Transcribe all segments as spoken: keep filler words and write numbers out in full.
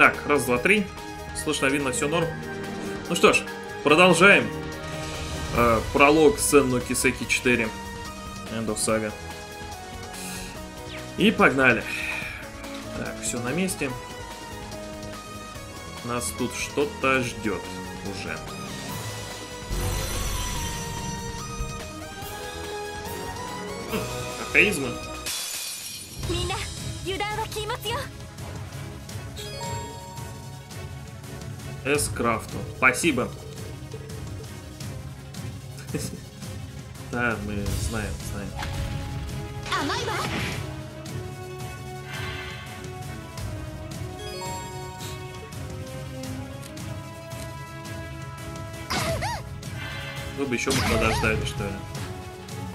Так, раз, два, три. Слышно, видно, все норм. Ну что ж, продолжаем. Э, пролог Сен но Кисеки четыре. Энд оф Сага. И погнали. Так, все на месте. Нас тут что-то ждет уже. Архаизмы. Эскрафту. Спасибо. Да, мы знаем, знаем. Вы бы еще подождали, что ли?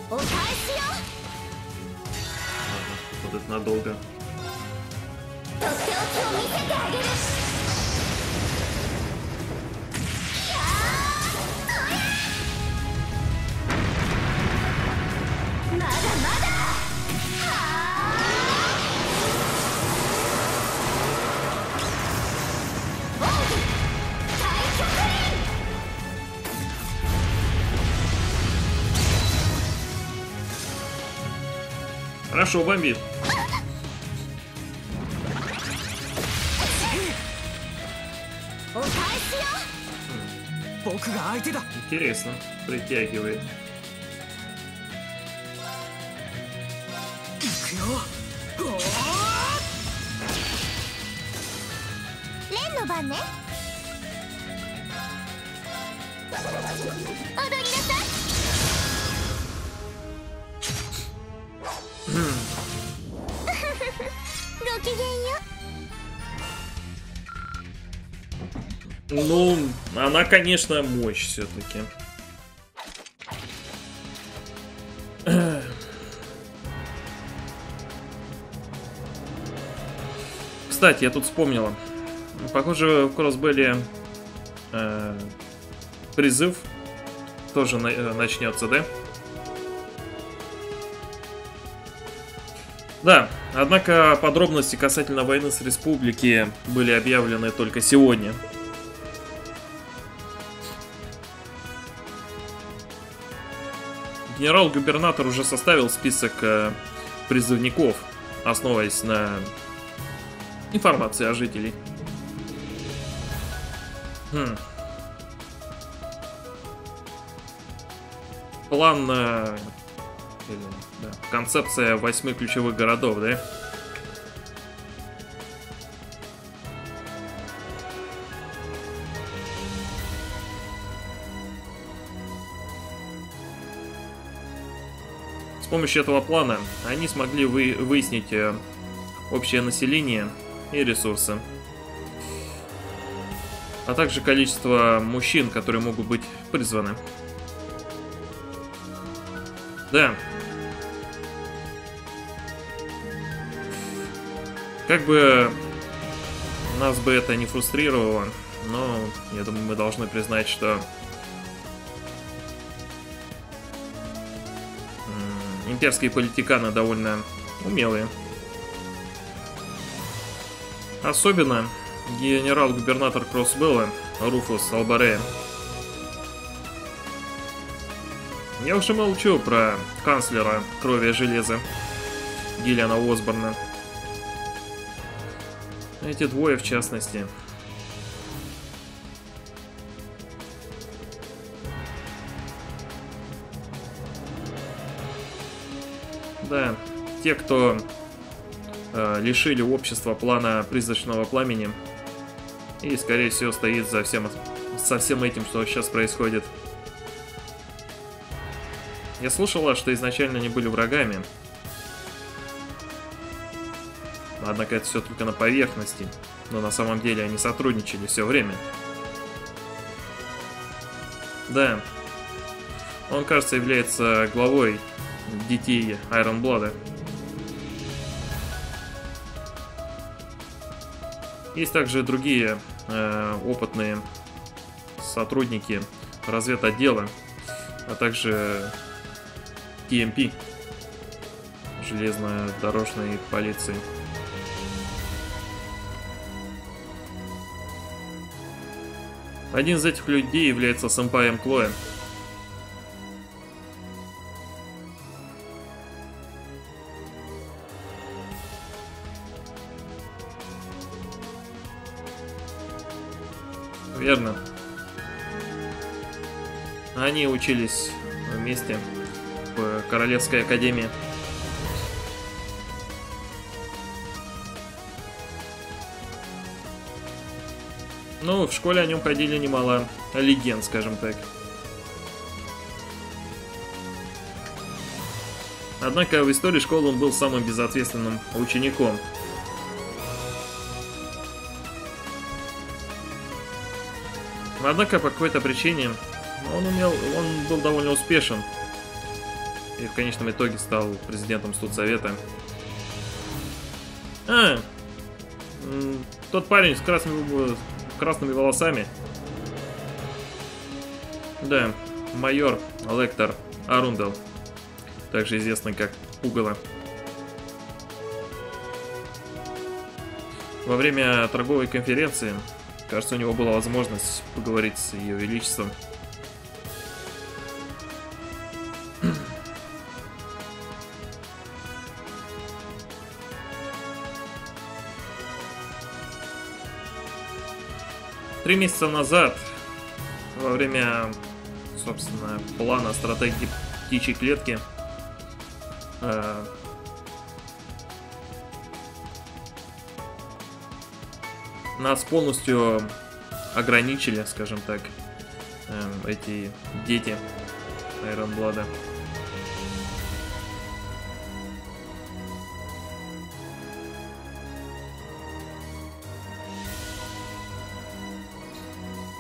Ладно, вот это надолго. Хорошо, бомбит. Интересно, притягивает. Ну, она, конечно, мощь все-таки. Кстати, я тут вспомнила. Похоже, в Кроссбелле э, призыв тоже на, э, начнется, да? Да, однако подробности касательно войны с Республики были объявлены только сегодня. Генерал-губернатор уже составил список э, призывников, основываясь на информации о жителей. Хм. План... Э, или, да, концепция восьми ключевых городов, да? С помощью этого плана они смогли вы, выяснить э, общее население и ресурсы, а также количество мужчин, которые могут быть призваны. Да. Как бы нас бы это не фрустрировало, но я думаю, мы должны признать, что имперские политиканы довольно умелые. Особенно генерал-губернатор Кроссбелла Руфус Албаре. Я уже молчу про канцлера крови и железа Гиллиана Осборна. Эти двое в частности. Да, те, кто э, лишили общества плана призрачного пламени и, скорее всего, стоит за всем, со всем этим, что сейчас происходит. Я слышала, что изначально они были врагами. Однако это все только на поверхности, но на самом деле они сотрудничали все время. Да, он, кажется, является главой Детей Айронблада. Есть также другие э, опытные сотрудники разведотдела, а также Т М П, железнодорожной полиции. Один из этих людей является Сэмпаем Клоем. Верно. Они учились вместе в Королевской академии. Ну, в школе о нем ходили немало легенд, скажем так. Однако в истории школы он был самым безответственным учеником. Однако по какой-то причине он, умел, он был довольно успешен и в конечном итоге стал президентом студсовета. А, тот парень с красными, красными волосами. Да, майор Лектор Арундел, также известный как Пугало. Во время торговой конференции, кажется, у него была возможность поговорить с Ее Величеством. Три месяца назад, во время, собственно, плана стратегии птичьей клетки, э нас полностью ограничили, скажем так, э эти дети Айронблада.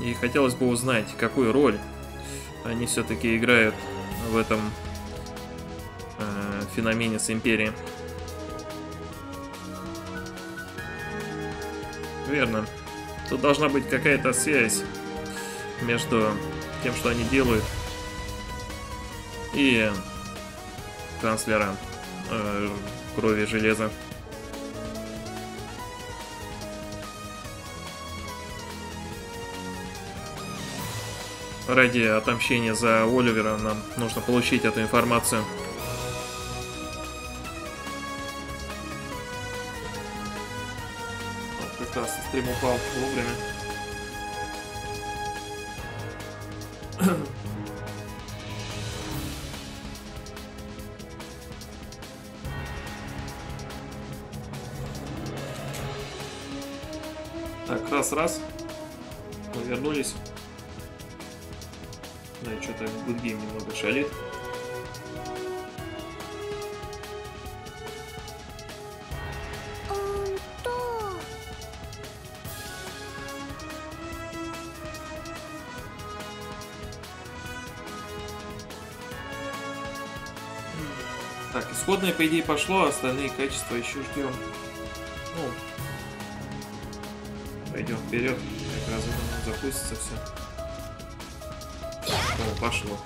И хотелось бы узнать, какую роль они все-таки играют в этом э, феномене с Империей. Верно. Тут должна быть какая-то связь между тем, что они делают, и канцлера э, крови и железа. Ради отомщения за Оливера нам нужно получить эту информацию. Вот, как раз стрим упал вовремя. Так, раз-раз. Мы вернулись. Да, что-то Гудгейм немного шалит. Так, исходное, по идее, пошло, а остальные качества еще ждем. Ну, пойдем вперед, как раз запустится все. О, пошло.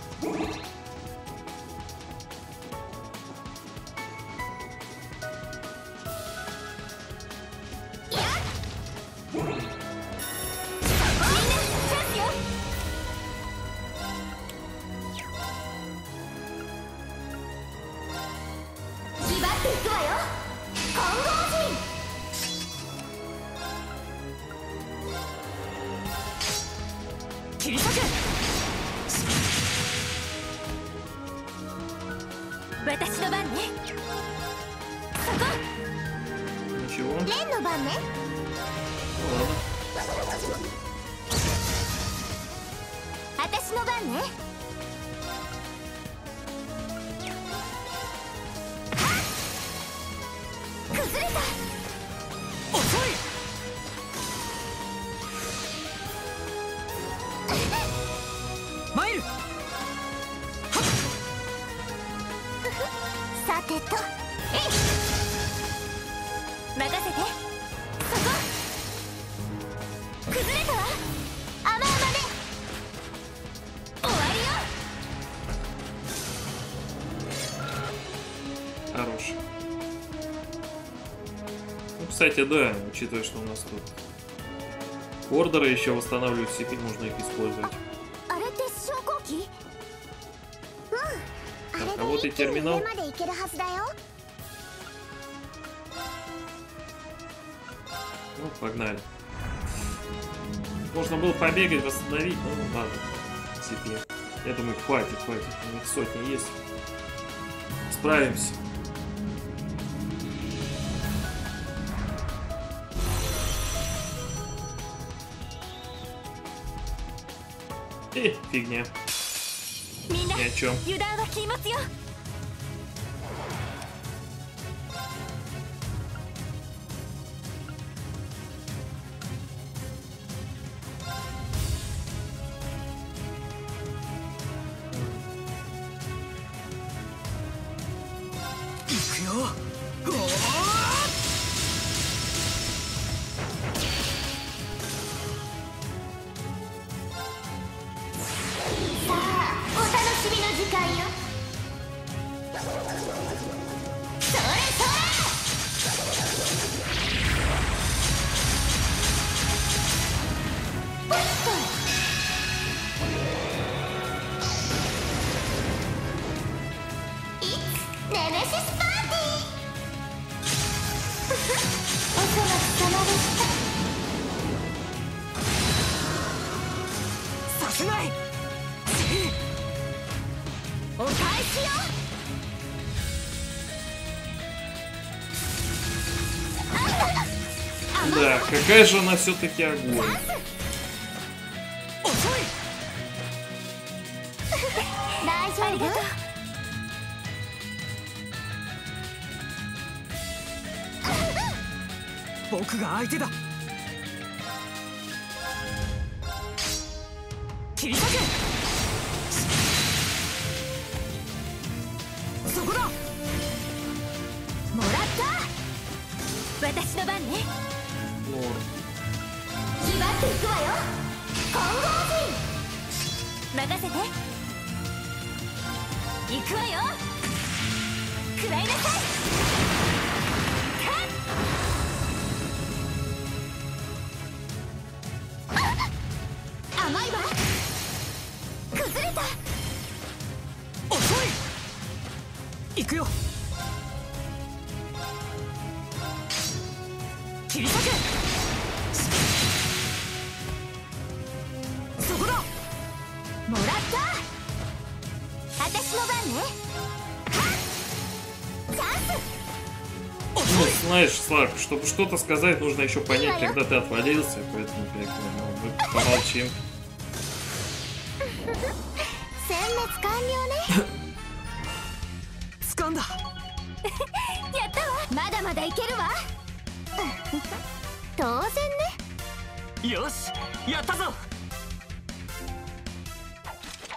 Хорош. Ну, кстати, да, учитывая, что у нас тут ордера еще восстанавливают, все можно их использовать. Так, а вот и терминал. Ну, погнали. Можно было побегать, восстановить, но ну, ладно. Теперь. Я думаю, хватит, хватит. У них сотни есть. Справимся. И фигня. Ни о чем. Да, какая же она все-таки огонь. Чтобы что-то сказать, нужно еще понять, когда ты отвалился, поэтому мы помолчим.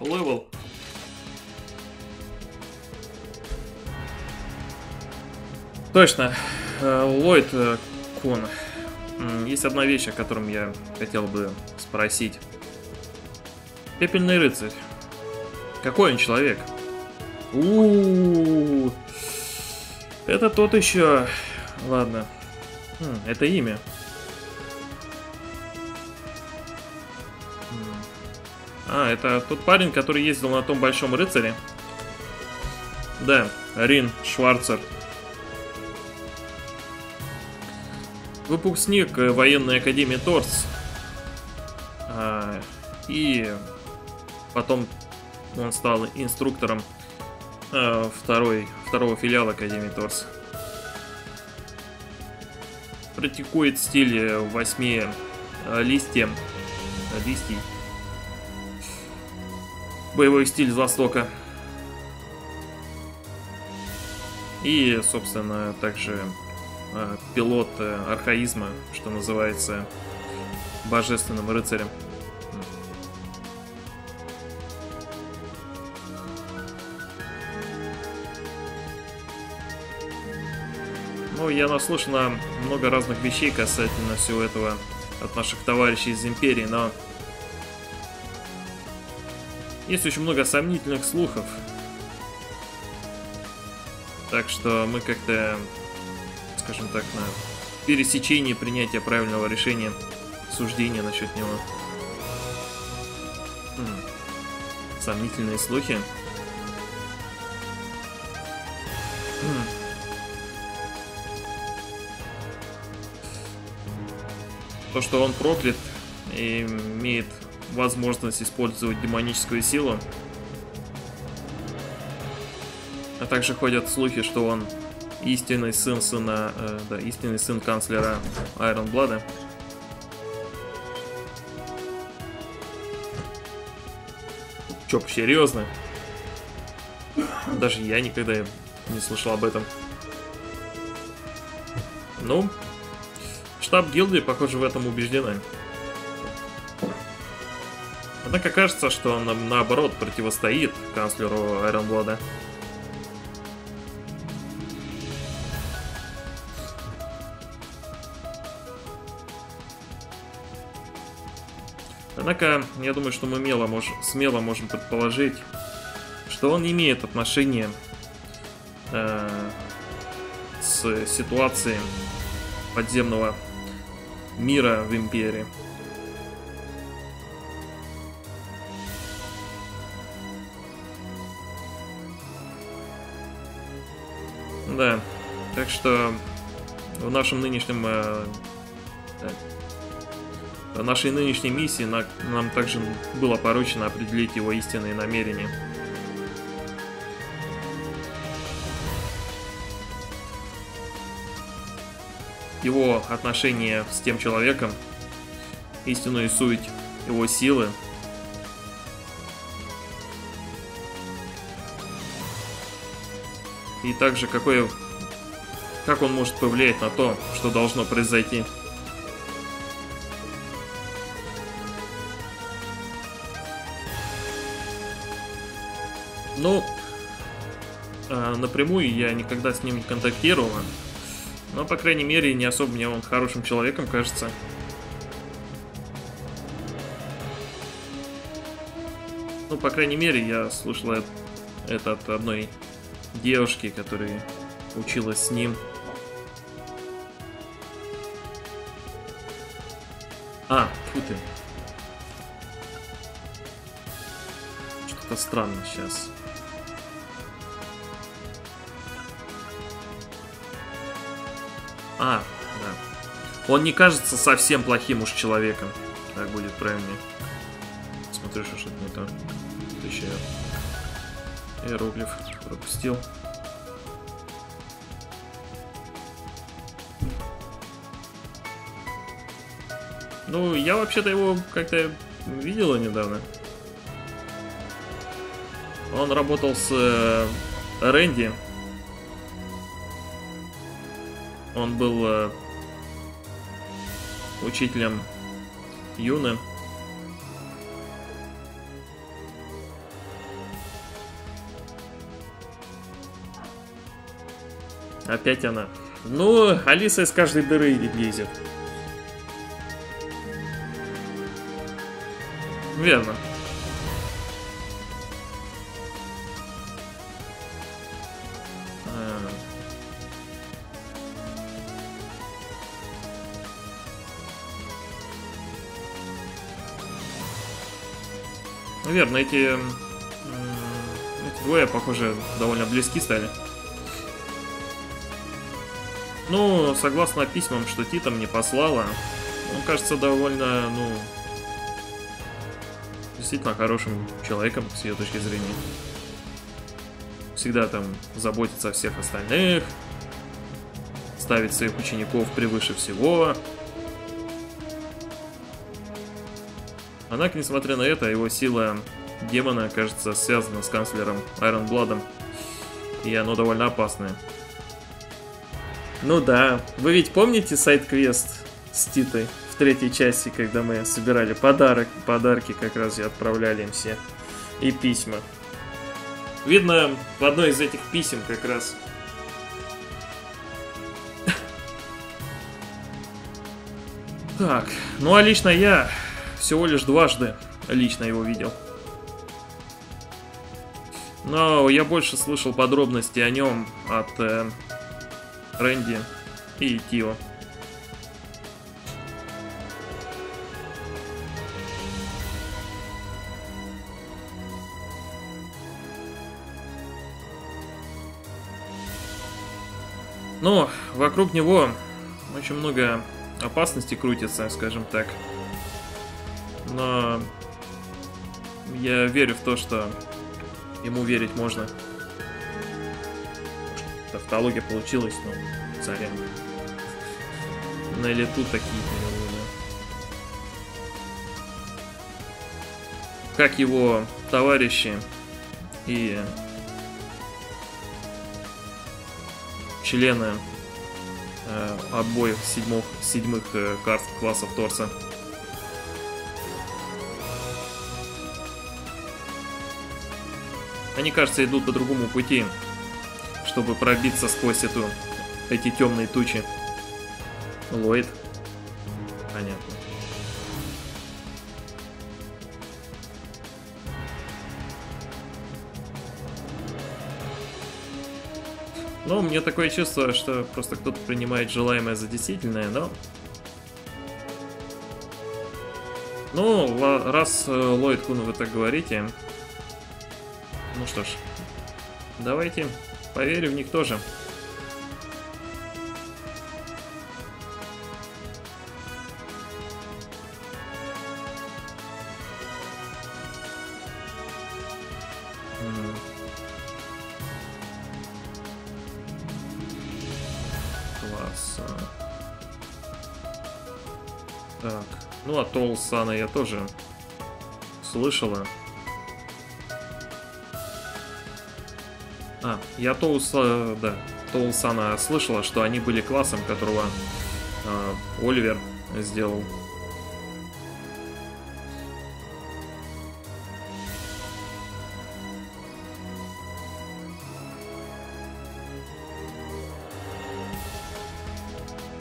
Левел. Точно. Ллойд Кон, есть одна вещь, о котором я хотел бы спросить. Пепельный рыцарь. Какой он человек? У-у-у-у. Это тот еще. Ладно. Хм, это имя. А, это тот парень, который ездил на том большом рыцаре. Да, Рин Шварцер. Выпускник военной академии Торс. А, и потом он стал инструктором а, второй, второго филиала академии Торс. Практикует стиль восьми а, листьев. А, листий. Боевой стиль с Востока. И, собственно, также... пилот архаизма, что называется, Божественным рыцарем. Ну, я наслышан много разных вещей касательно всего этого от наших товарищей из Империи, но есть очень много сомнительных слухов. Так что мы как-то, скажем так, на пересечении принятия правильного решения суждения насчет него. Хм. Сомнительные слухи. Хм. То, что он проклят и имеет возможность использовать демоническую силу. А также ходят слухи, что он истинный сын сына, э, да, истинный сын канцлера Айронблада. Чё, серьезно? Даже я никогда не слышал об этом. Ну... Штаб гильдии, похоже, в этом убеждены. Однако кажется, что он, наоборот, противостоит канцлеру Айронблада. Однако, я думаю, что мы мело мож... смело можем предположить, что он имеет отношение э... с ситуацией подземного мира в империи. Да, так что в нашем нынешнем э, в нашей нынешней миссии на, нам также было поручено определить его истинные намерения. Его отношения с тем человеком, истинную суть его силы. И также, какое, как он может повлиять на то, что должно произойти. Ну, напрямую я никогда с ним не контактировал. Но, по крайней мере, не особо мне он хорошим человеком кажется. Ну, по крайней мере, я слышал это от одной девушки, которая училась с ним. А, фу ты. Что-то странно сейчас. А, да. Он не кажется совсем плохим уж человеком. Так будет правильнее. Смотрю, что что-то не то. Это еще иероглиф пропустил. Ну, я вообще-то его как-то видела недавно. Он работал с э, Рэнди. Он был э, учителем Йоны. Опять она. Ну, Алиса из каждой дыры лезет. Верно. Верно, эти, эти двое, похоже, довольно близки стали. Ну, согласно письмам, что Тита мне послала, он кажется довольно, ну, действительно хорошим человеком с ее точки зрения. Всегда там заботится о всех остальных, ставит своих учеников превыше всего. Однако, несмотря на это, его сила демона, кажется, связана с канцлером Айронбладом. И оно довольно опасное. Ну да, вы ведь помните сайд-квест с Титой в третьей части, когда мы собирали подарок, подарки как раз и отправляли им все, и письма. Видно, в одной из этих писем как раз... Так, ну а лично я... всего лишь дважды лично его видел. Но я больше слышал подробности о нем от э, Рэнди и Тио. Но вокруг него очень много опасностей крутится, скажем так. Но я верю в то, что ему верить можно. Тавтология получилась, но царя. На лету такие. Как его товарищи и члены э, обоих седьмых, седьмых э, карт классов Торса. Они, кажется, идут по другому пути, чтобы пробиться сквозь эту, эти темные тучи. Ллойд. Понятно. Ну, у меня такое чувство, что просто кто-то принимает желаемое за действительное, но... Ну, раз, Ллойд Кун, вы так говорите... Ну что ж, давайте поверим в них тоже. Так, ну а Толсана я тоже слышала. А, я Толса, да, Толсана слышала, что они были классом, которого э, Оливер сделал.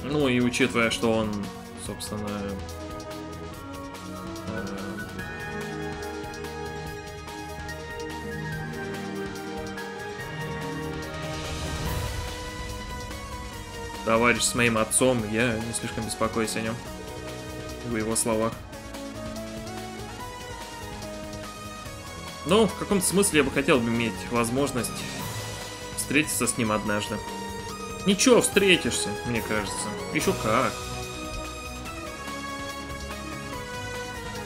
Ну и учитывая, что он, собственно, товарищ с моим отцом, я не слишком беспокоюсь о нем, в его словах. Но в каком-то смысле я бы хотел бы иметь возможность встретиться с ним однажды. Ничего, встретишься, мне кажется. Еще как.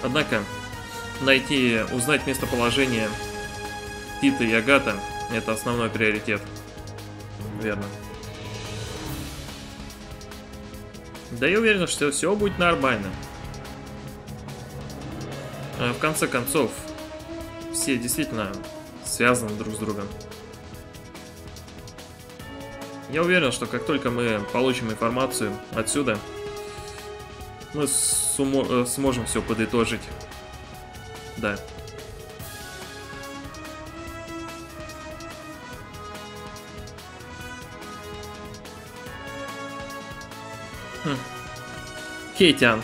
Однако, найти, узнать местоположение Тита и Агата – это основной приоритет. Верно. Да я уверен, что все будет нормально. В конце концов, все действительно связаны друг с другом. Я уверен, что как только мы получим информацию отсюда, мы сможем все подытожить. Да. Кейтян,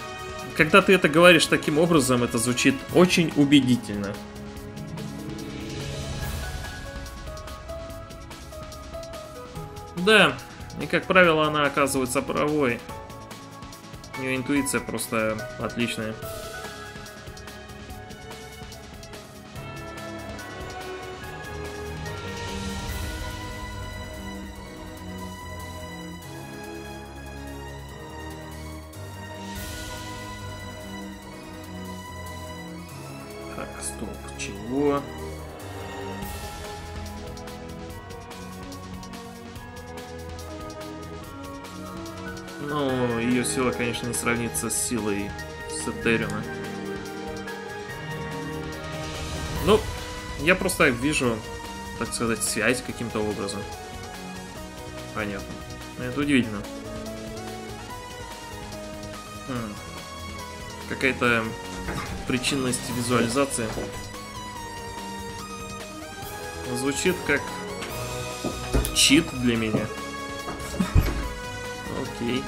когда ты это говоришь таким образом, это звучит очень убедительно. Да, и как правило, она оказывается правой. У нее интуиция просто отличная. Конечно, не сравнится с силой Септерина. Ну, я просто вижу, так сказать, связь каким-то образом. Понятно. Это удивительно. Хм. Какая-то причинность визуализации. Звучит как чит для меня. Окей.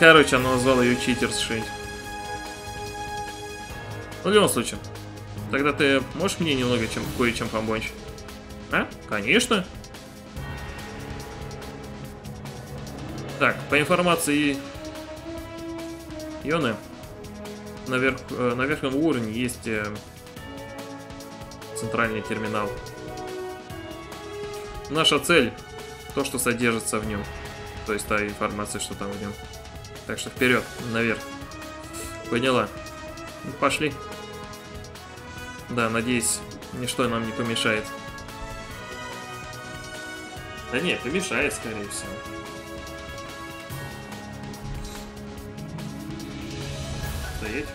Короче, она назвала ее читершей. В любом случае, тогда ты можешь мне немного чем, кое-чем помочь? А? Конечно. Так, по информации Йоны, наверх, э, на верхнем уровне есть э, центральный терминал. Наша цель — то, что содержится в нем. То есть та информация, что там в нем. Так что вперед, наверх. Поняла. Ну, пошли. Да, надеюсь, ничто нам не помешает. Да нет, помешает, скорее всего. Стоять.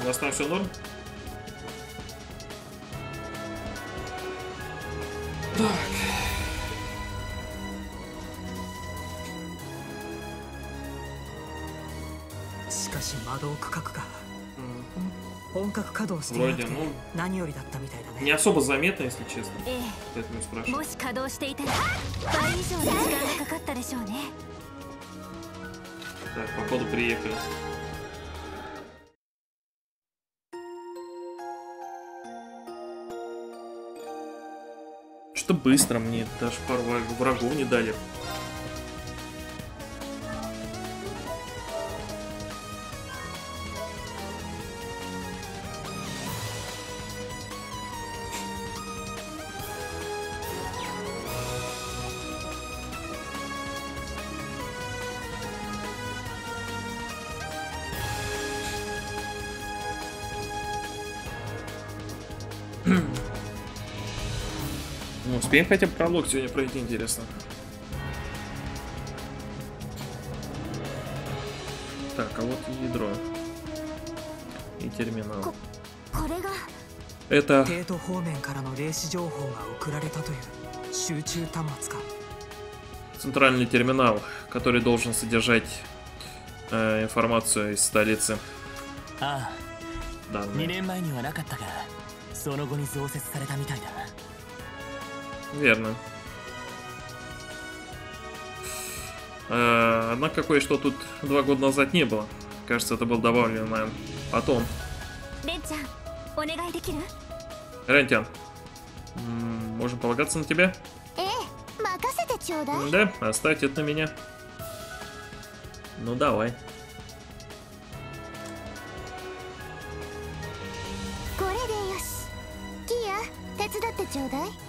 У вас там все норм? Так. Вроде, ну, не особо заметно, если честно. Поэтому спрашиваю. Так, походу приехали. Что-то быстро мне даже пару врагов не дали. Успеем хотя бы пролог сегодня пройти, интересно. Так, а вот ядро. И терминал. Это... центральный терминал, который должен содержать э, информацию из столицы. Данные. Верно. Э, однако кое-что тут два года назад не было. Кажется, это было добавлено потом. Рентян, можем полагаться на тебя? Да, оставьте это на меня. Ну давай.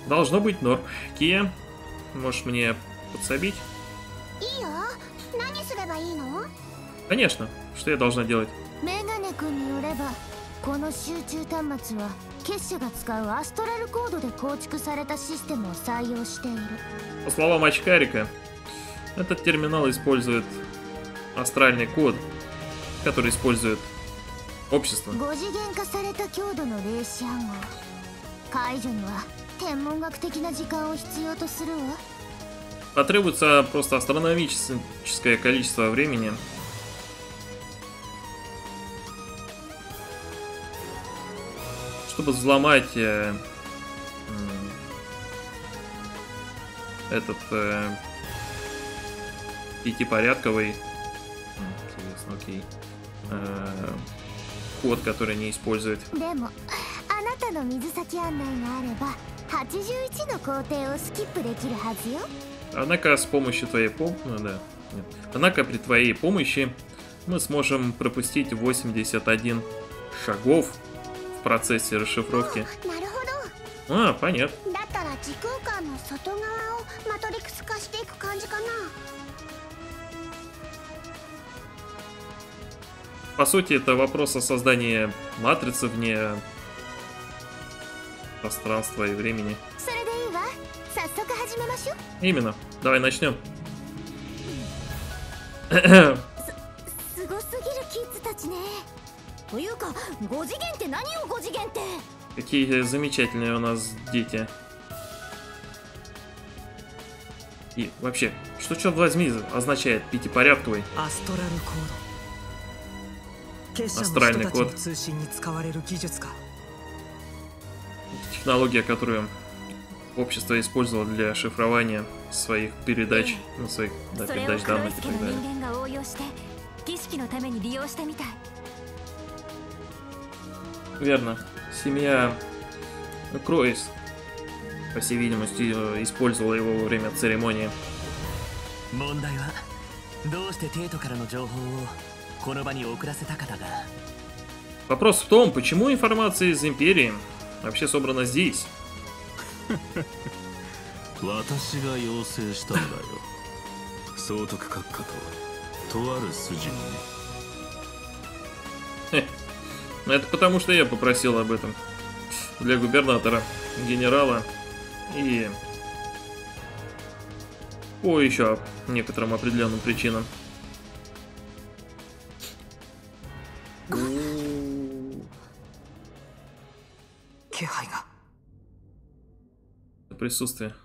Должно быть норм. Кия, можешь мне подсобить? Конечно. Что я должна делать? По словам Очкарика, этот терминал использует астральный код, который использует общество. Потребуется просто астрономическое количество времени. Чтобы взломать э, э, этот э, пятипорядковый окей, э, код, который не использует. Однако с помощью твоей пом... ну, да. Нет. Однако при твоей помощи мы сможем пропустить восемьдесят один шагов в процессе расшифровки. А, понятно. По сути, это вопрос о создании матрицы вне пространства и времени. Именно. Давай начнем. Какие замечательные у нас дети. И вообще, что черт возьми означает пятипорядковый? Астральный код. Технология, которую общество использовало для шифрования своих передач, ну, своих да, передач данных и так далее. Верно. Семья Кройс, по всей видимости, использовала его во время церемонии. Вопрос в том, почему информация из Империи вообще собрана здесь? Это потому, что я попросил об этом для губернатора, генерала и по еще некоторым определенным причинам. Присутствие.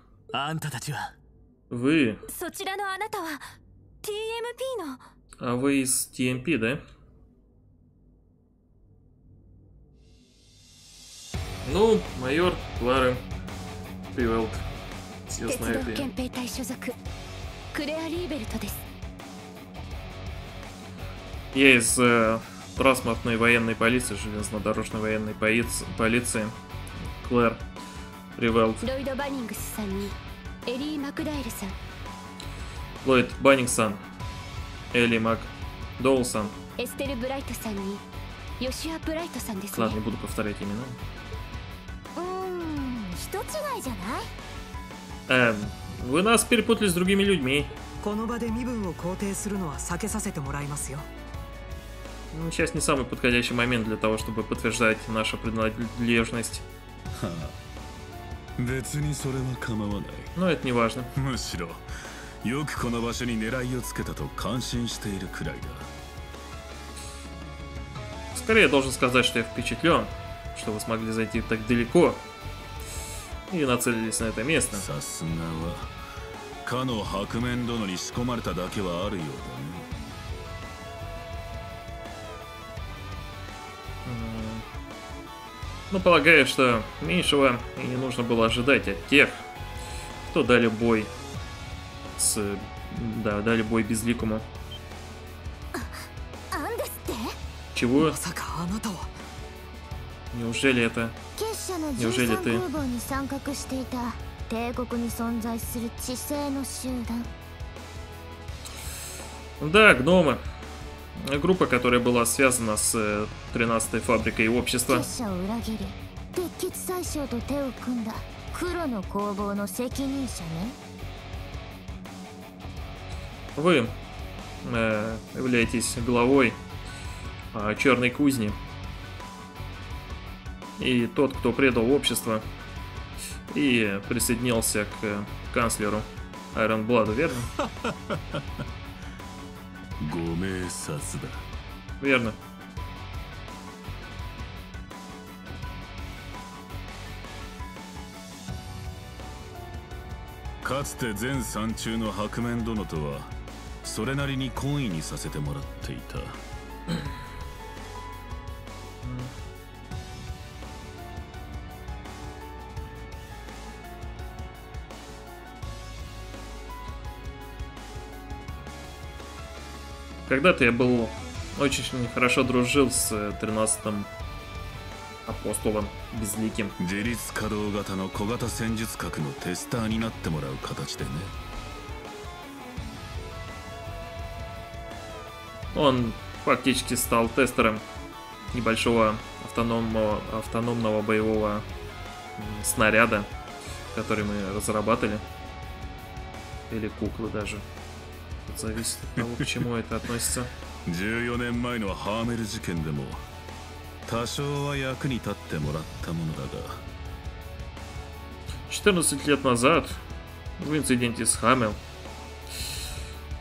Вы. А вы из ти эм пи, да? Ну, майор Клара Ривел. Все знают ее. Я из э, транспортной военной полиции, железнодорожной военной полиции, полиции Клэр Ривел. Ллойд Баннингс, Эли МакДайл. Ллойд Баннингс, Эли МакДайл. Эстель Брайт, Йошиа Брайт. Ладно, не буду повторять имена. Эм, вы нас перепутали с другими людьми. Сейчас не самый подходящий момент для того, чтобы подтверждать нашу принадлежность. Но это не важно. Скорее я должен сказать, что я впечатлен, что вы смогли зайти так далеко. И нацелились на это место. Ну, полагаю, что меньшего и не нужно было ожидать от тех, кто дали бой с... Да, дали бой безликому. Чего? Неужели это... Неужели ты... Да, гномы. Группа, которая была связана с тринадцатой фабрикой общества. Вы э, являетесь главой э, черной кузни. И тот, кто предал общество и присоединился к канцлеру Айронбладу, верно? Верно. Когда-то я был очень хорошо дружил с тринадцатым апостолом безликим. Он фактически стал тестером небольшого автономного, автономного боевого снаряда, который мы разрабатывали. Или куклы даже. Зависит от того, к чему это относится. четырнадцать лет назад, в инциденте с Хаммел,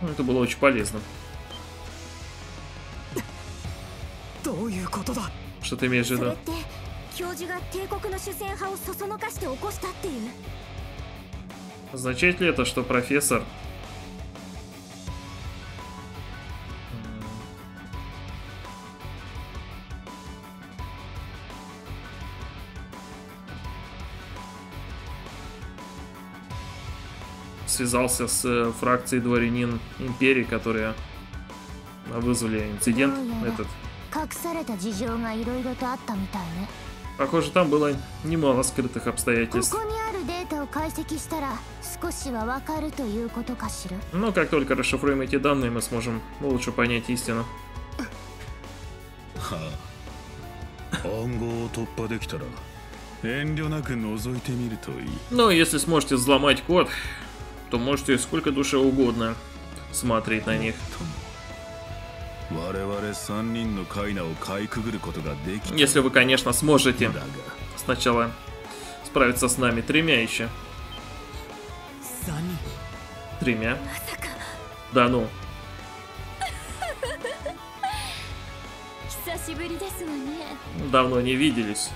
это было очень полезно. Что ты имеешь в виду? Означает ли это, что профессор... связался с фракцией дворянин Империи, которые вызвали инцидент этот. Похоже, там было немало скрытых обстоятельств. Но как только расшифруем эти данные, мы сможем лучше понять истину. Ну, если сможете взломать код, то можете сколько душе угодно смотреть на них. Если вы, конечно, сможете сначала справиться с нами тремя еще. Тремя? Да ну. Давно не виделись.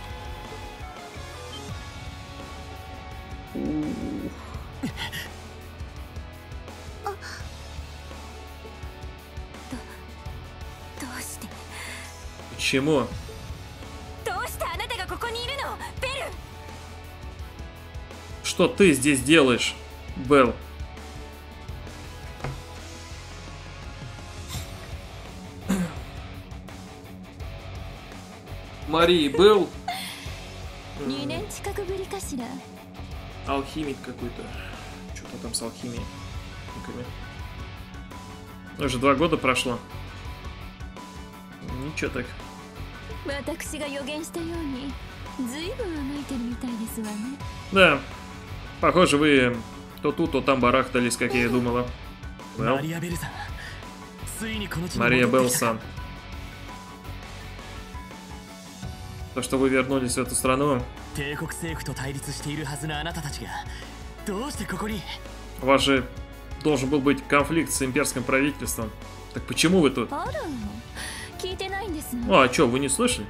Почему? Что ты здесь делаешь, Белл? Марии был алхимик какой-то. Что-то там с алхимией. Уже два года прошло. Ничего так. Да. Похоже, вы то тут, то там барахтались, как я и думала. Белл. Мариабелл-сан. То, что вы вернулись в эту страну. У вас же должен был быть конфликт с имперским правительством. Так почему вы тут? Ну, а чё, вы не слышали?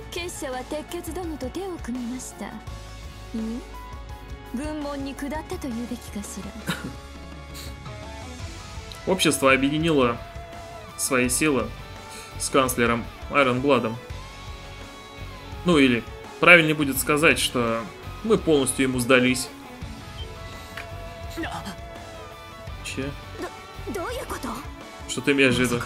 Общество объединило свои силы с канцлером Айронбладом. Ну или правильнее будет сказать, что мы полностью ему сдались. Че? Что ты имеешь в виду?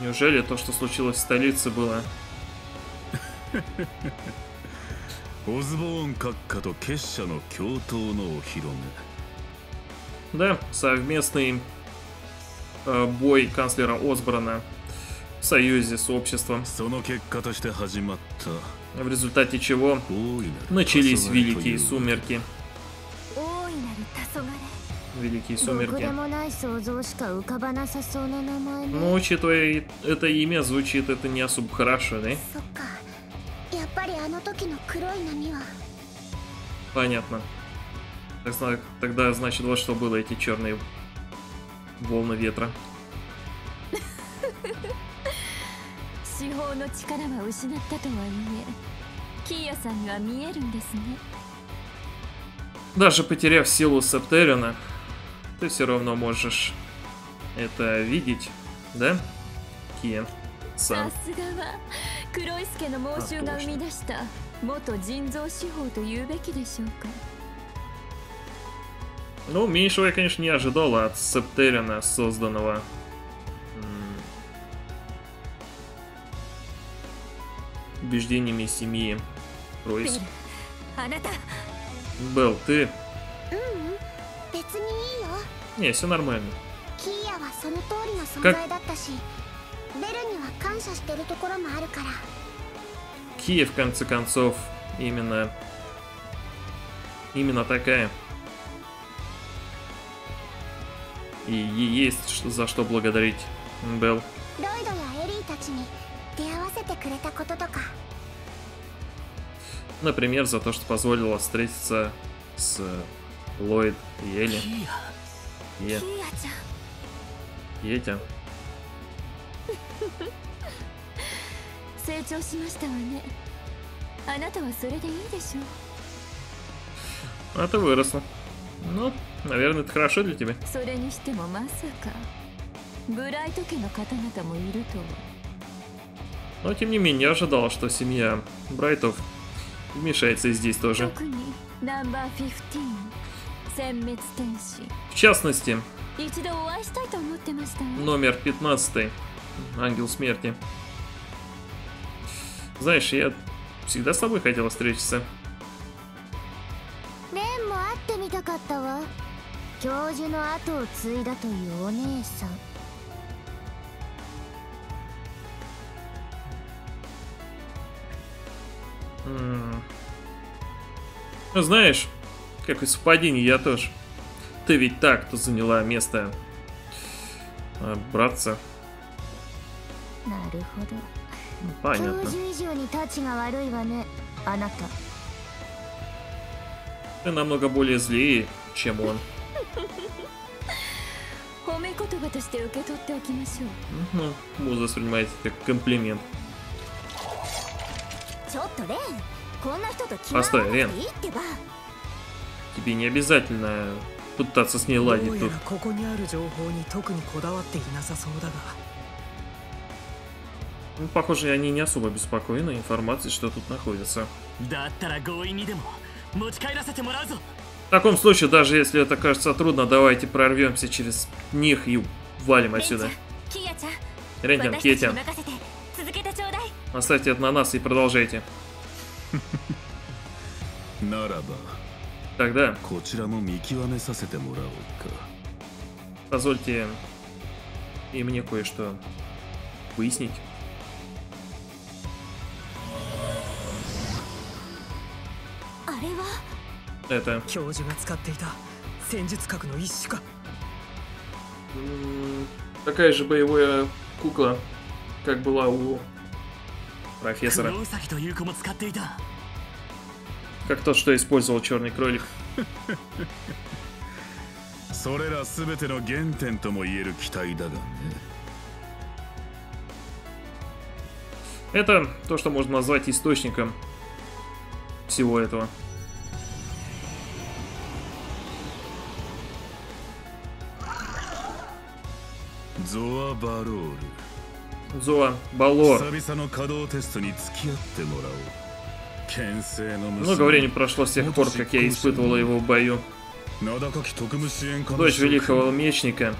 Неужели то, что случилось в столице, было? Да, совместный э, бой канцлера Осборна в союзе с обществом, в результате чего начались великие сумерки. Великие сумерки. Ну, учитывая это имя, звучит это не особо хорошо, да? Понятно. Тогда, значит, вот что было, эти черные волны ветра. Даже потеряв силу Септерина, ты все равно можешь это видеть, да, Кия? Сам. Ну, меньшего я, конечно, не ожидал от Септерина, созданного... убеждениями семьи Кройс. Белл, ты... Не, все нормально. Как... Кия, в конце концов, именно... Именно такая. И ей есть за что благодарить, Белл. Например, за то, что позволила встретиться с Ллойд и Эли. Е. Кетя. А ты выросла. Ну, наверное, это хорошо для тебя. Но, тем не менее, я ожидал, что семья Брайтов вмешается и здесь тоже. В частности, номер пятнадцать, Ангел Смерти. Знаешь, я всегда с тобой хотела встретиться. М-м. Ну, знаешь, какое совпадение, я тоже. Ты ведь так, кто заняла место а, братца. Ну, понятно. Ты намного более злее, чем он. Угу. Буду воспринимать это как комплимент. Постой, Рен. Тебе не обязательно пытаться с ней ладить тут. Ну, похоже, они не особо беспокоены информацией, что тут находится. В таком случае, даже если это кажется трудно, давайте прорвемся через них и валим отсюда. Рэнди, Кейтян. Оставьте это на нас и продолжайте. Тогда позвольте и мне кое-что выяснить. Это... Такая же боевая кукла, как была у профессора. Как тот, что использовал черный кролик. Это то, что можно назвать источником всего этого. Зоа Балор. Зоа Балор. Много времени прошло с тех пор, как я испытывала его в бою. Дочь великого мечника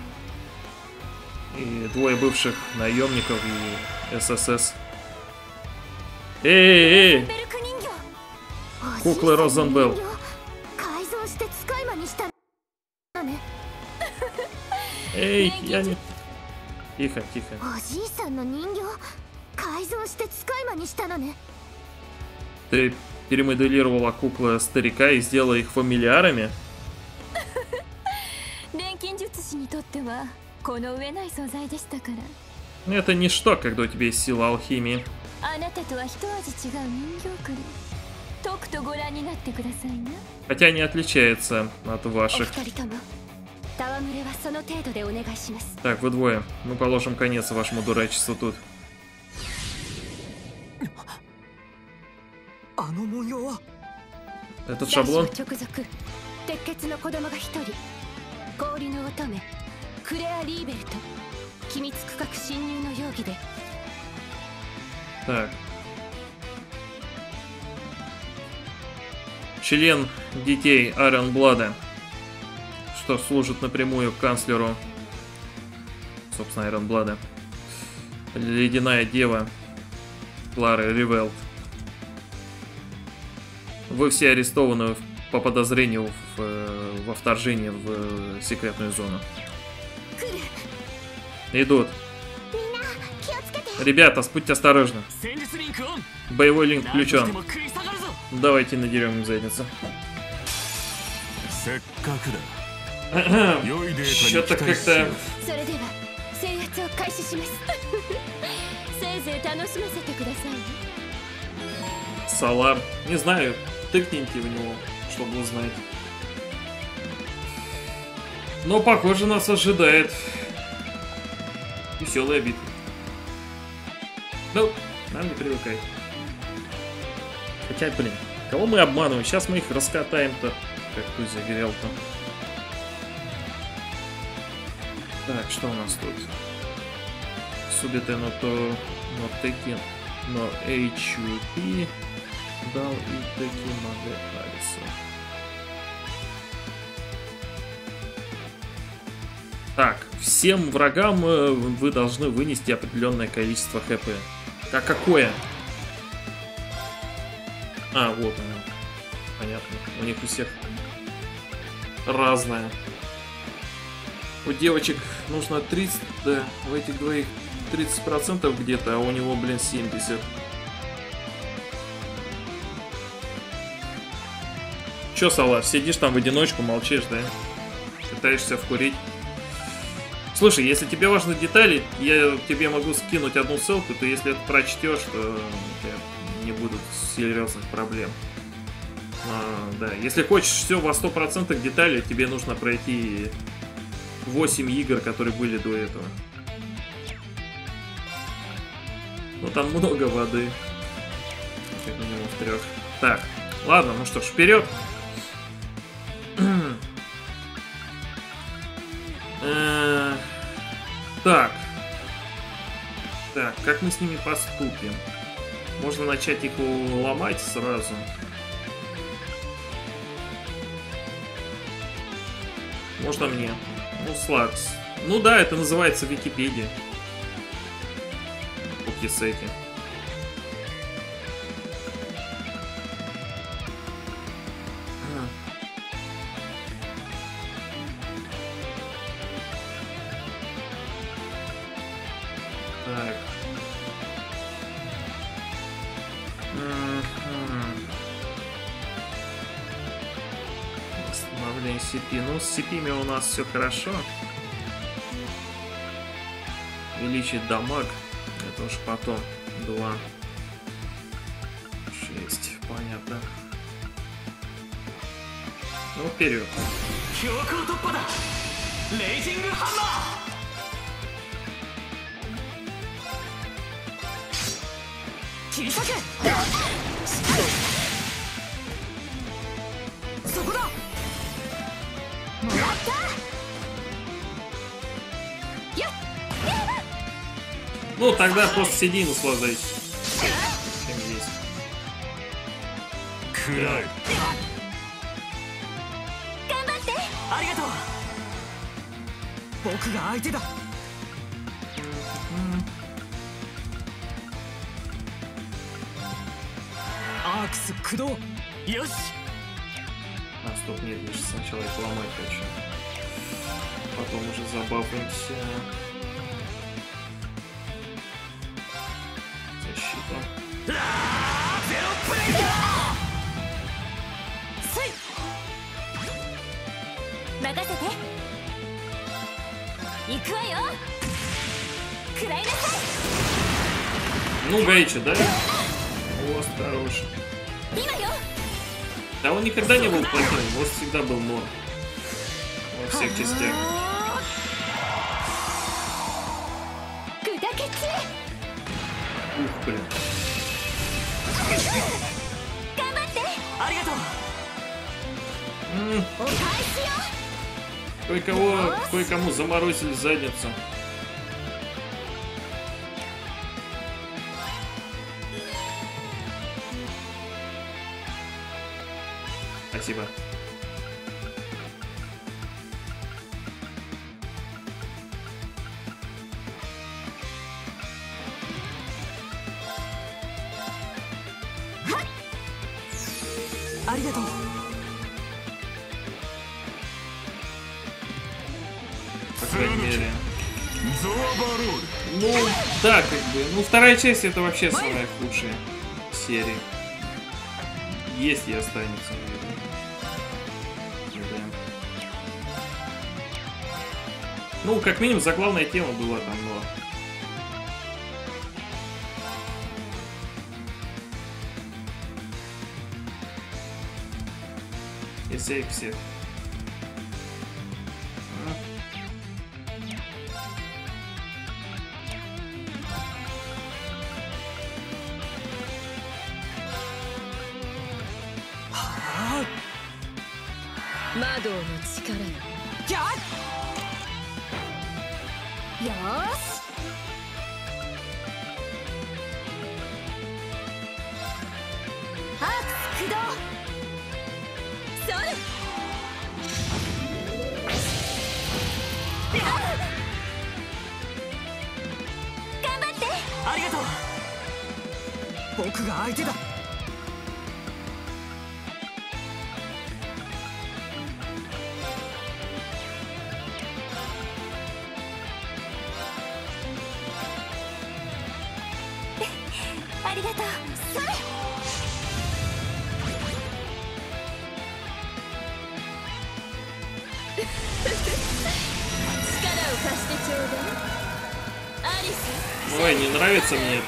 и двое бывших наемников и ССС. Эй, эй, эй! Куклы Розенбелл. Эй, я не... Тихо, тихо. Ты перемоделировала куклы старика и сделала их фамильярами? Это ничто, когда у тебя есть сила алхимии. Хотя они отличаются от ваших. Так, вы двое. Мы положим конец вашему дурачеству тут. Этот шаблон? Так. Член детей Айронблада, что служит напрямую канцлеру, собственно, Айронблада. Ледяная дева Клара Ривел. Вы все арестованы по подозрению в, во вторжении в секретную зону. Идут. Ребята, будьте осторожны. Боевой линк включен. Давайте надерем им задницу. Что-то как-то... Салам. Не знаю, тыкните в него, чтобы узнать. Но, похоже, нас ожидает веселая битва. Ну, нам не привыкать. Хотя, блин, кого мы обманываем? Сейчас мы их раскатаем-то. Как ты загорел-то. Так, что у нас тут? Субите но то... но текен. Но эйч ю пи дал и таки маде Алиса. Так, всем врагам вы должны вынести определенное количество хп. А какое? А, вот оно. Понятно. У них у всех разное. У девочек нужно тридцать, да, у этих двоих тридцать процентов где-то, а у него, блин, семьдесят. Че, Салаш, сидишь там в одиночку, молчишь, да? Пытаешься вкурить? Слушай, если тебе важны детали, я тебе могу скинуть одну ссылку, то если это прочтешь, то у тебя не будут серьезных проблем. А, да, если хочешь все во сто процентов деталей, тебе нужно пройти восемь игр, которые были до этого. Ну там много воды. Как минимум в трех. Так, ладно, ну что ж, вперед. Так. Так, как мы с ними поступим? Можно начать их ломать сразу. Можно мне. Ну, Слакс. Ну да, это называется Википедия. Кисеки. Так. Восстановление си пи. Ну, с си пи-ми у нас все хорошо. Увеличить дамаг. Это уж потом. два, шесть, понятно. Ну, вперед. Ну, тогда просто сиди и наслаждайся. Да. А, стоп, нет, я же сначала их ломать хочу. Потом уже забавимся. Ну, Гайчи, да? О, хороший. Да он никогда не был плохим, может, всегда был норм. Во всех частях. Ух, блин. Кое-кого, кое-кому заморозили задницу. Спасибо. Ну, да, как бы. Ну, вторая часть это вообще самая худшая серия. Есть и останется. Ну, как минимум, заглавная тема была там, но... Если их всех. Ой, не нравится мне это.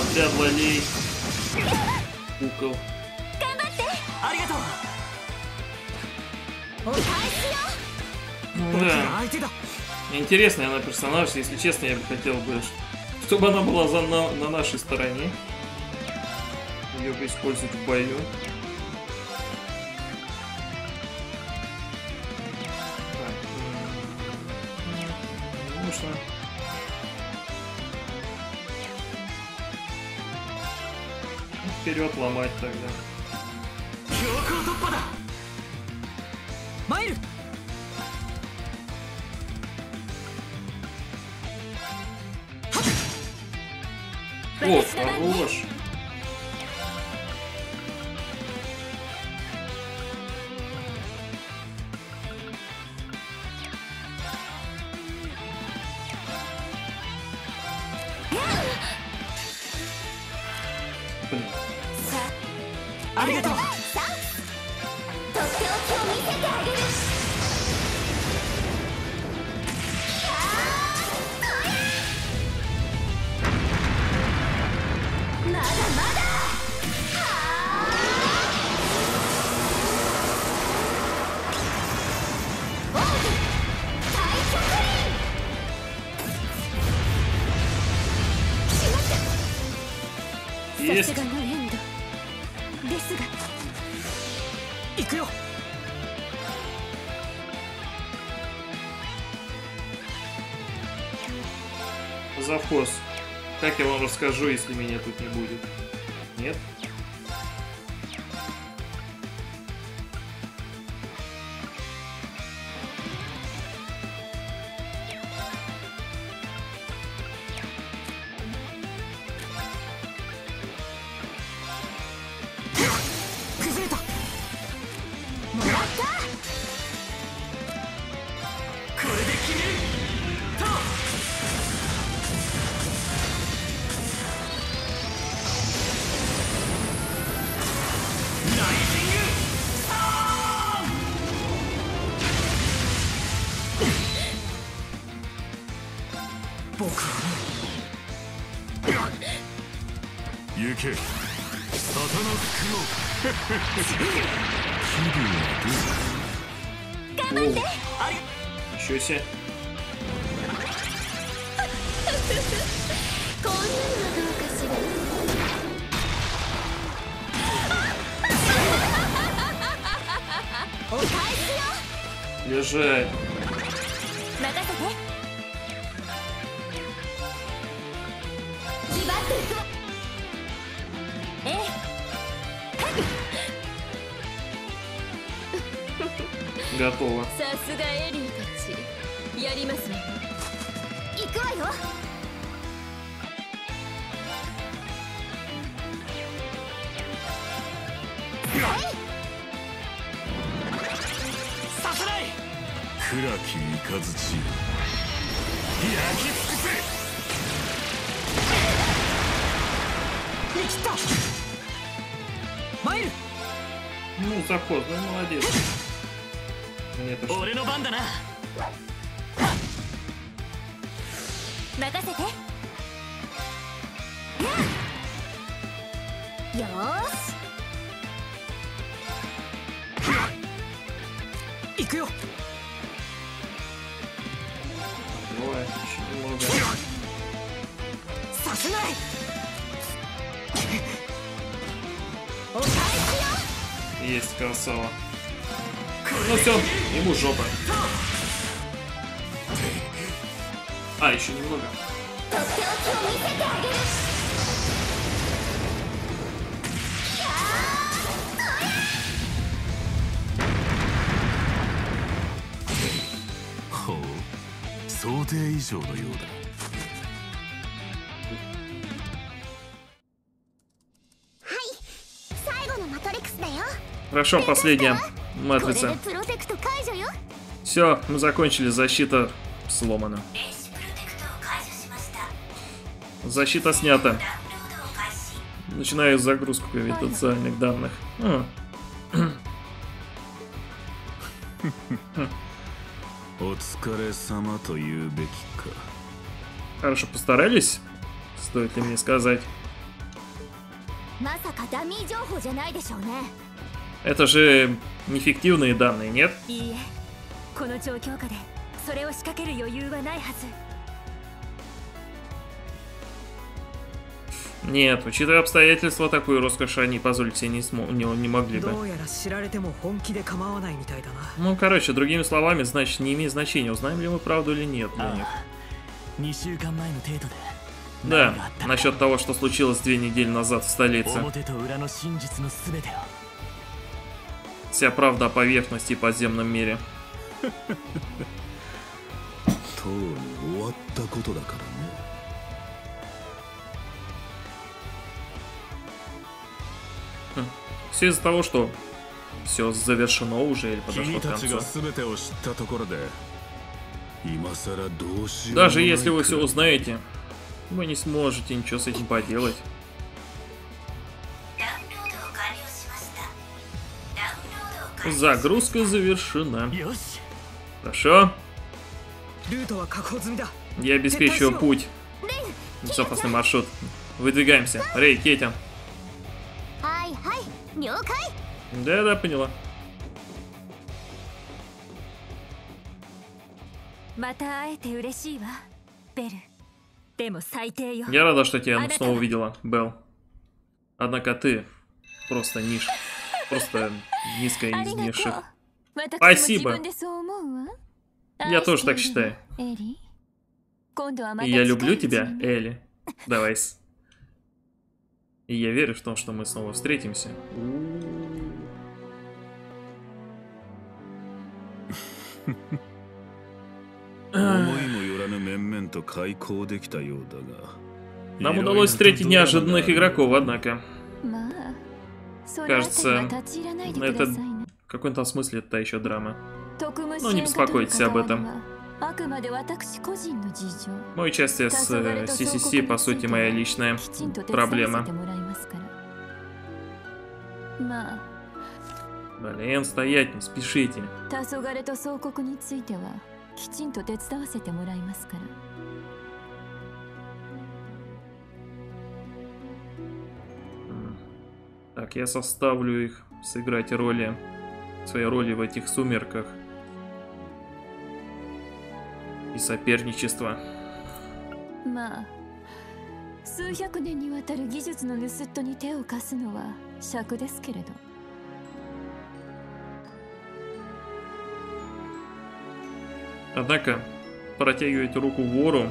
Отряд лолей. Кукол. Да. Интересная она персонаж, если честно, я бы хотел бы, чтобы она была за, на, на нашей стороне. Ее бы использовать в бою. Вперед ломать тогда. О, хорош. Есть. Завхоз. Как я вам расскажу, если меня тут не будет? Нет? Ничего себе. Лежать. Готово. Ну, заход, ну молодец. Мне тоже. Есть, красава. Ну все, ему жопа. А, еще немного. Хорошо, последняя матрица. Все, мы закончили. Защита сломана. Защита снята. Начинаю загрузку гравитационных данных. Хорошо постарались, стоит ли мне сказать. Это же нефиктивные данные, нет? Нет, учитывая обстоятельства, такую роскошь они позволить себе не, смо... не, не могли бы. Ну, короче, другими словами, значит, не имеет значения, узнаем ли мы правду или нет для них. Да, насчет того, что случилось две недели назад в столице. Вся правда о поверхности и подземном мире. Все из-за того, что все завершено уже или подошло к концу. Даже если вы все узнаете, вы не сможете ничего с этим поделать. Загрузка завершена. Хорошо. Я обеспечиваю путь. Безопасный маршрут. Выдвигаемся. Рэй, Кейтян. Да-да, поняла. Я рада, что тебя снова увидела, Белл. Однако ты просто ниш. Просто низкая из низших. Спасибо. Я тоже так считаю. И я люблю тебя, Элли. Давай. И я верю в то, что мы снова встретимся. Нам удалось встретить неожиданных игроков, однако. Кажется, это в каком-то смысле та еще драма. Но не беспокойтесь об этом. Мое участие с Си-Си-Си, по сути, моя личная проблема. Блин, стоять, не спешите. Так, я составлю их, сыграть роли, свои роли в этих сумерках. И соперничество. Однако, протягивать руку вору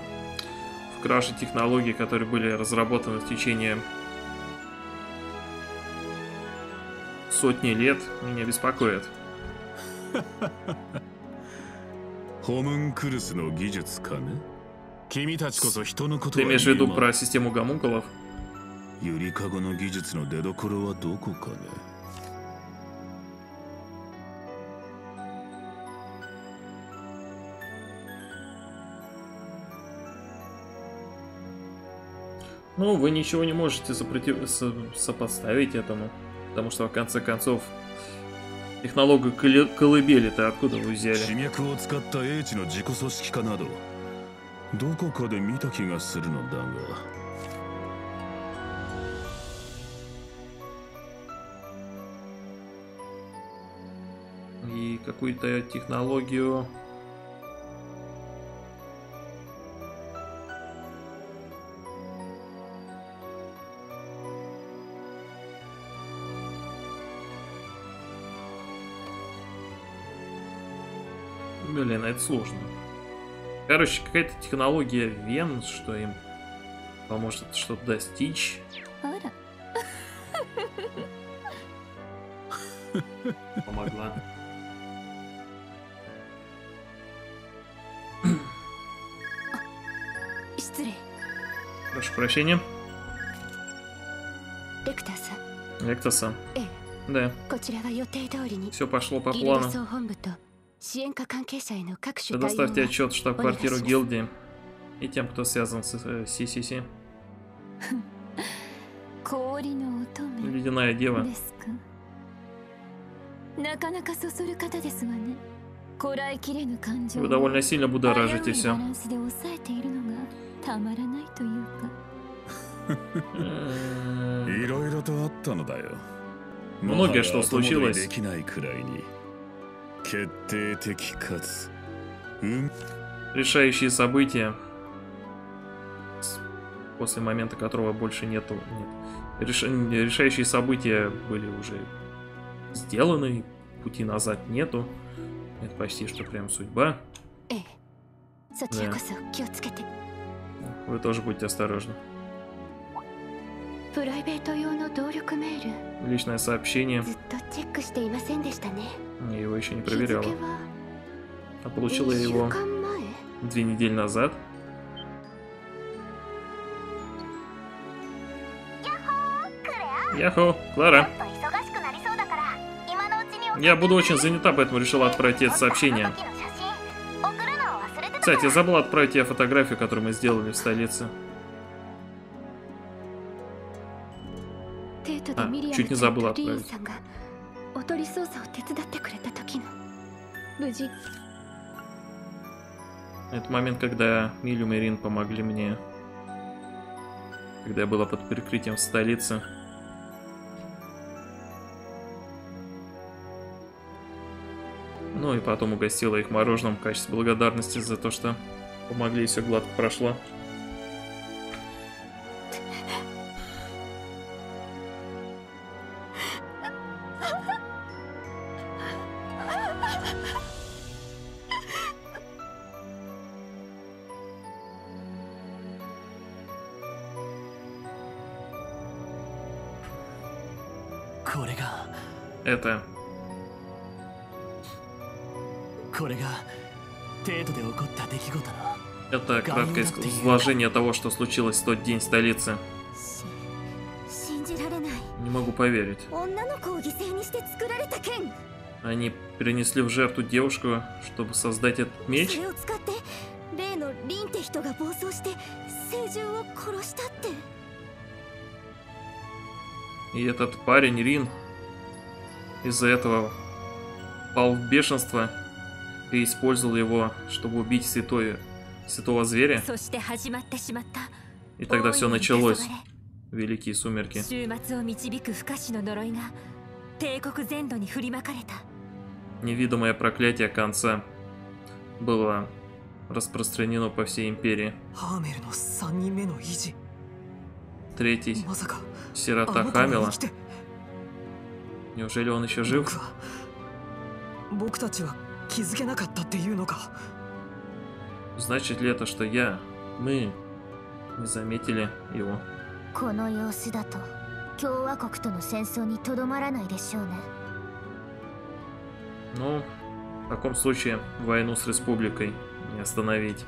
в краже технологий, которые были разработаны в течение сотни лет, меня беспокоит. Ты имеешь в виду про систему гомункулов? Ну, вы ничего не можете сопротив... сопоставить этому, потому что в конце концов... Технологию колыбели-то откуда вы взяли? И какую-то технологию... Блин, это сложно. Короче, какая-то технология вен, что им поможет что-то достичь. Помогла. Прошу прощения. Эктаса. Да. Все пошло по плану. Предоставьте отчет штаб-квартиру гильдии и тем, кто связан с э, Си-Си-Си. Ледяная дева. Вы довольно сильно будоражитесь. Многое что случилось. Решающие события, после момента которого больше нету. Нет. Реш... Решающие события были уже сделаны, пути назад нету. Это почти что прям судьба. Да. Вы тоже будьте осторожны. Личное сообщение. Я его еще не проверяла. А получила я его две недели назад. Яхо, Клара. Я буду очень занята, поэтому решила отправить это сообщение. Кстати, я забыл отправить тебе фотографию, которую мы сделали в столице. А, чуть не забыл отправить. Это момент, когда Милюм и Рин помогли мне, когда я была под прикрытием в столице. Ну и потом угостила их мороженым в качестве благодарности за то, что помогли, и все гладко прошло. Это... Это краткое изложение того, что случилось в тот день в столице. Не могу поверить. Они перенесли в жертву девушку, чтобы создать этот меч. И этот парень Рин из-за этого пал в бешенство и использовал его, чтобы убить святое, святого зверя. И тогда все началось. Великие сумерки. Невидимое проклятие конца было распространено по всей империи. Третий сирота Хамела. Неужели он еще жив? Значит ли это, что я, мы, не заметили его? Ну, в таком случае войну с республикой не остановить.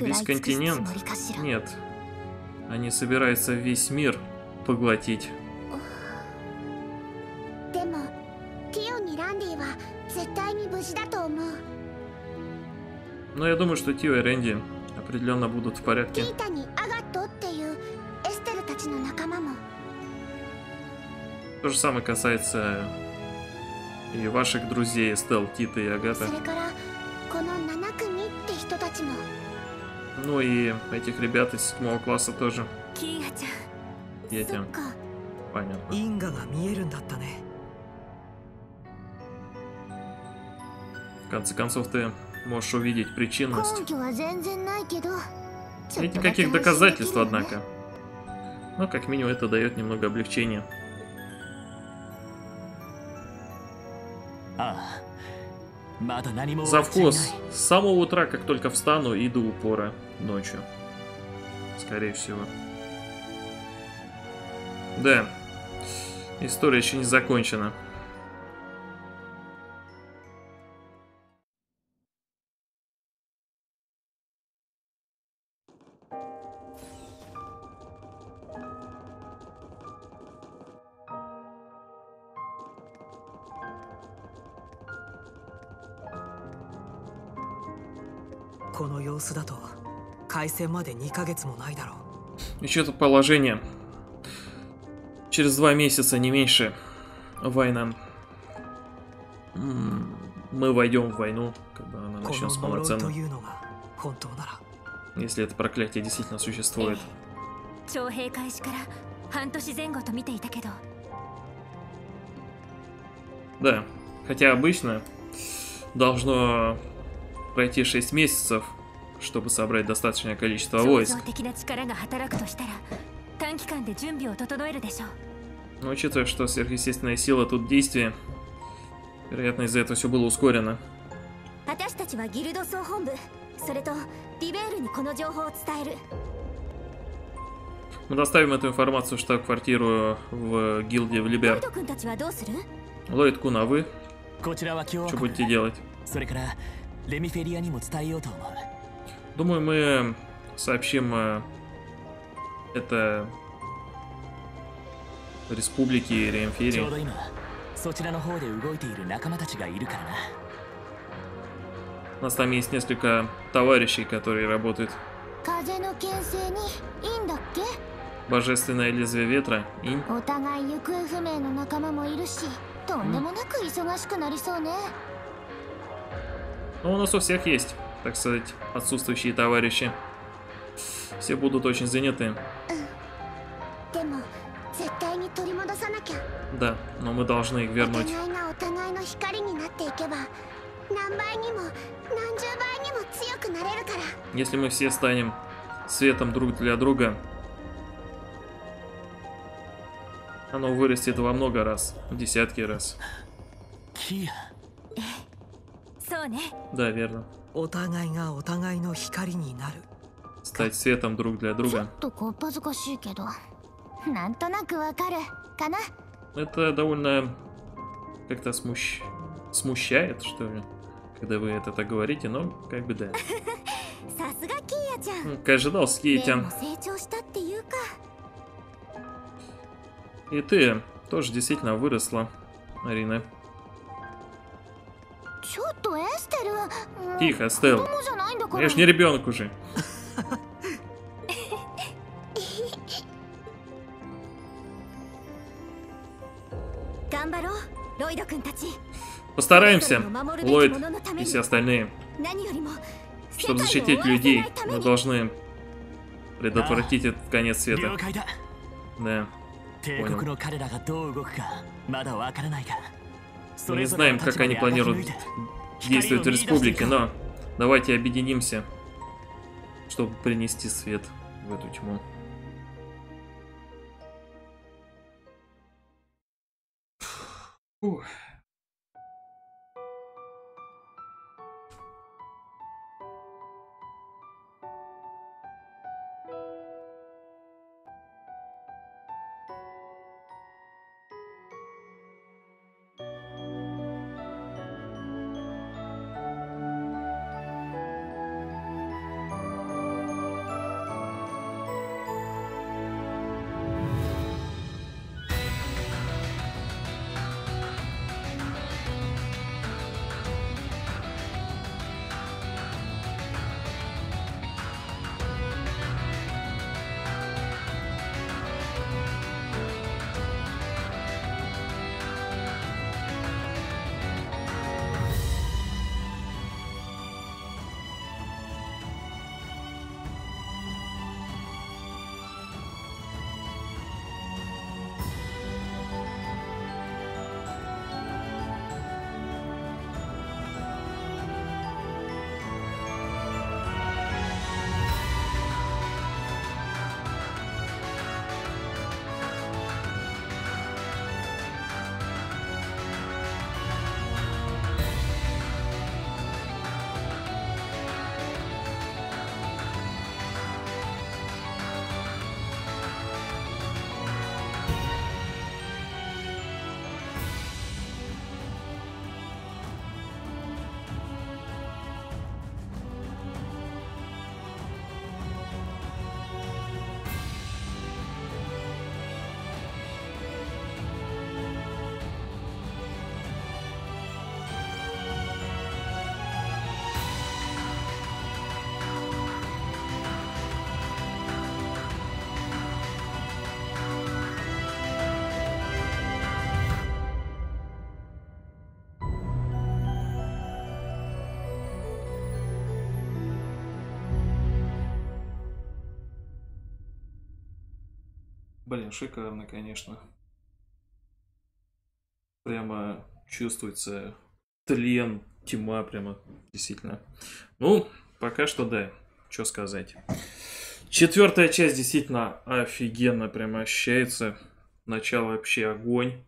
Весь континент? Нет. Они собираются весь мир поглотить. Но я думаю, что Тио и Рэнди определенно будут в порядке. То же самое касается и ваших друзей Эстель, Тита и Агата. Ну и этих ребят из седьмого класса тоже. Кейтян. Понятно. В конце концов, ты можешь увидеть причинность. Нет никаких доказательств, однако. Но как минимум это дает немного облегчения. Завхоз. С самого утра, как только встану, и до упора ночью. Скорее всего. Да. История еще не закончена. Еще это положение. Через два месяца, не меньше, война. Мы войдем в войну, когда она начнется полноценно. Если это проклятие действительно существует. Да, хотя обычно должно пройти шесть месяцев, чтобы собрать достаточное количество войск. Но учитывая, что сверхъестественная сила тут действие, вероятно, из-за этого все было ускорено. Мы доставим эту информацию в штаб-квартиру в гильдии в Либер. Ллойд Кун, а вы? Что будете делать? Думаю, мы сообщим это республике или империи. У нас там есть несколько товарищей, которые работают. Божественное лезвие ветра. Инь. Ну, у нас у всех есть, так сказать, отсутствующие товарищи. Все будут очень заняты. Да, но мы должны их вернуть. Если мы все станем светом друг для друга, оно вырастет во много раз, в десятки раз. Да, верно. Стать светом друг для друга. Это довольно как-то смущ... смущает, что ли, когда вы это так говорите, но как бы да. Как ожидал, Кейтян. И ты тоже действительно выросла, Марина. Тихо, Эстел. Я ж не ребенок уже. Постараемся, Ллойд и все остальные. Чтобы защитить людей, мы должны предотвратить этот конец света. Да. Мы не знаем, как они планируют действовать в республике, но давайте объединимся, чтобы принести свет в эту тьму. Фух. Блин, шикарно, конечно. Прямо чувствуется тлен, тьма прямо, действительно. Ну, пока что да, что сказать. Четвертая часть действительно офигенно прямо ощущается. Начало вообще огонь.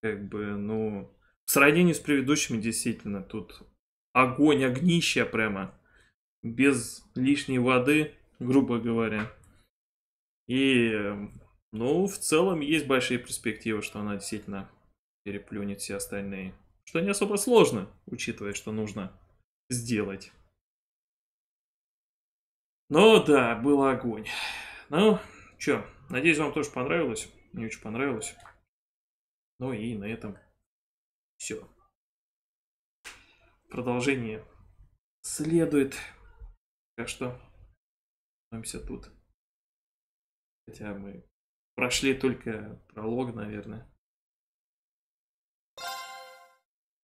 Как бы, ну... В сравнении с предыдущими, действительно, тут огонь, огнище прямо. Без лишней воды, грубо говоря. И, ну, в целом есть большие перспективы, что она действительно переплюнет все остальные. Что не особо сложно, учитывая, что нужно сделать. Ну да, был огонь. Ну, чё, надеюсь, вам тоже понравилось. Мне очень понравилось. Ну и на этом все. Продолжение следует. Так что, остановимся тут. Хотя мы прошли только пролог, наверное.